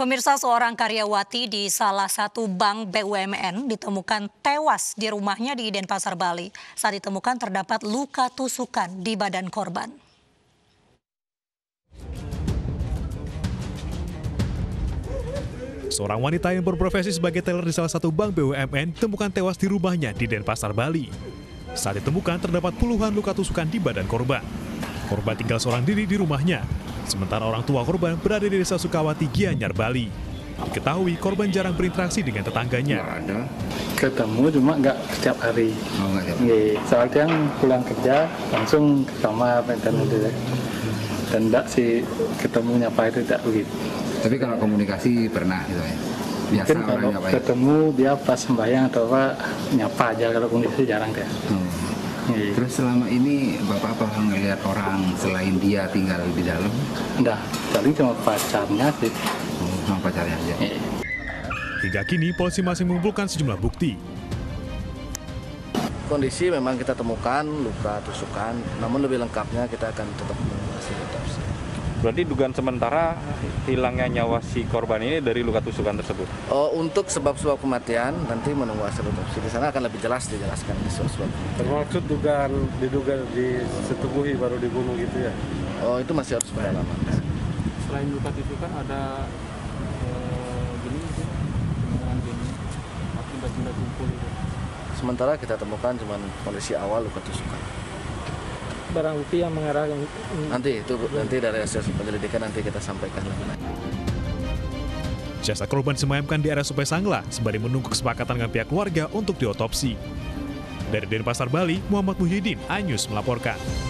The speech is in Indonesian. Pemirsa, seorang karyawati di salah satu bank BUMN ditemukan tewas di rumahnya di Denpasar, Bali. Saat ditemukan terdapat luka tusukan di badan korban. Seorang wanita yang berprofesi sebagai teller di salah satu bank BUMN ditemukan tewas di rumahnya di Denpasar, Bali. Saat ditemukan terdapat puluhan luka tusukan di badan korban. Korban tinggal seorang diri di rumahnya. Sementara orang tua korban berada di Desa Sukawati, Gianyar, Bali. Diketahui korban jarang berinteraksi dengan tetangganya. Ketemu cuma nggak setiap hari. Soalnya pulang kerja langsung ke kamar dan nggak sih ketemunya apa itu tidak begitu. Tapi kalau komunikasi pernah gitu ya. Biasa orang nyapa. Ketemu dia pas sembahyang atau apa nyapa aja, kalau komunikasi jarang ya. Terus selama ini Bapak apa ngelihat orang selain dia tinggal di dalam? Enggak, paling cuma pacarnya sih. Cuma pacarnya aja. Hingga kini polisi masih mengumpulkan sejumlah bukti. Kondisi memang kita temukan luka tusukan, namun lebih lengkapnya kita akan tetap mengawasi. Berarti dugaan sementara hilangnya nyawa si korban ini dari luka tusukan tersebut? Untuk sebab-sebab kematian nanti menunggu hasil otopsi. Di sana akan lebih jelas dijelaskan sebab-sebab. Termaksud diduga disetubuhi baru dibunuh gitu ya? Oh, itu masih harus pendalaman. Selain luka tusukan ada benda tumpul itu. Sementara kita temukan cuma polisi awal luka tusukan. Barang bukti yang mengarah nanti dari hasil penyelidikan nanti kita sampaikan. Jasad korban disemayamkan di RSUP Sangla sembari menunggu kesepakatan dengan pihak keluarga untuk diotopsi. Dari Denpasar, Bali, Muhammad Muhyiddin, iNews melaporkan.